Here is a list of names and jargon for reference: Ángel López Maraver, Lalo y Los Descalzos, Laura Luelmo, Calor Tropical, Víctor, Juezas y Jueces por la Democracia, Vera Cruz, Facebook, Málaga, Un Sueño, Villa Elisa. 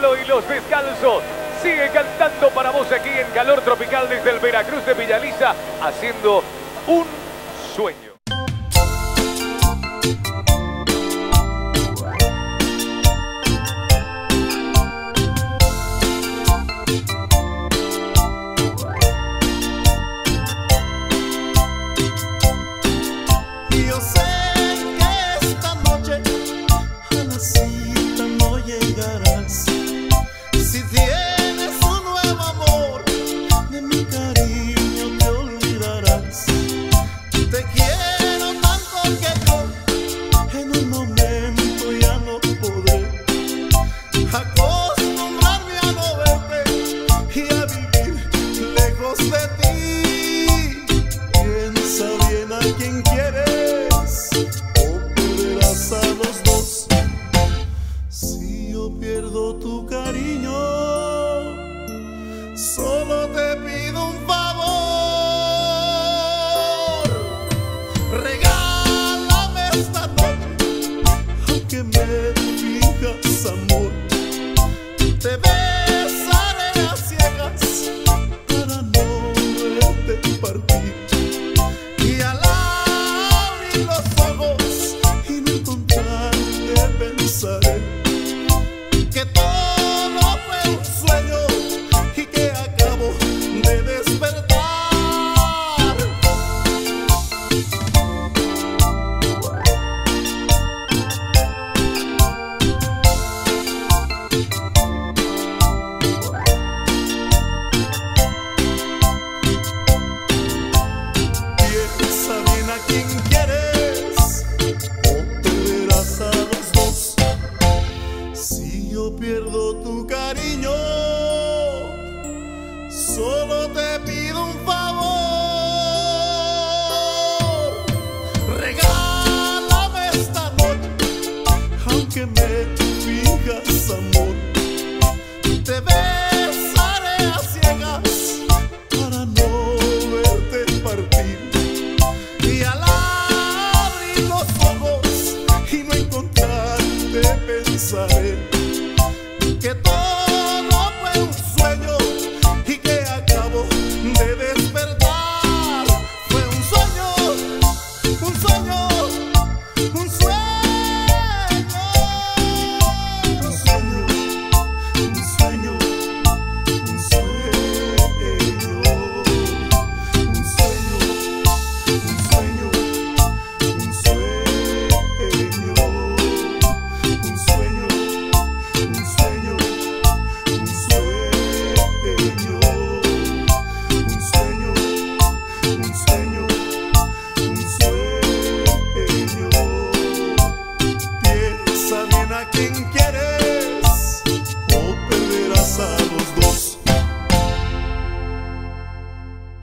Lalo y Los Descalzos. Sigue cantando para vos aquí en Calor Tropical desde el Veracruz de Villa Elisa, haciendo un sueño. Solo te pido un favor, regálame esta noche, aunque me finjas amor, te besaré a ciegas para no verte partir, y al abrir los ojos y no encontrarte pensaré que todo fue un sueño. Pierdo tu cariño, solo te pido un favor, regálame esta noche, aunque me finjas amor, te besaré a ciegas para no verte partir, y al abrir los ojos y no encontrarte pensaré que todo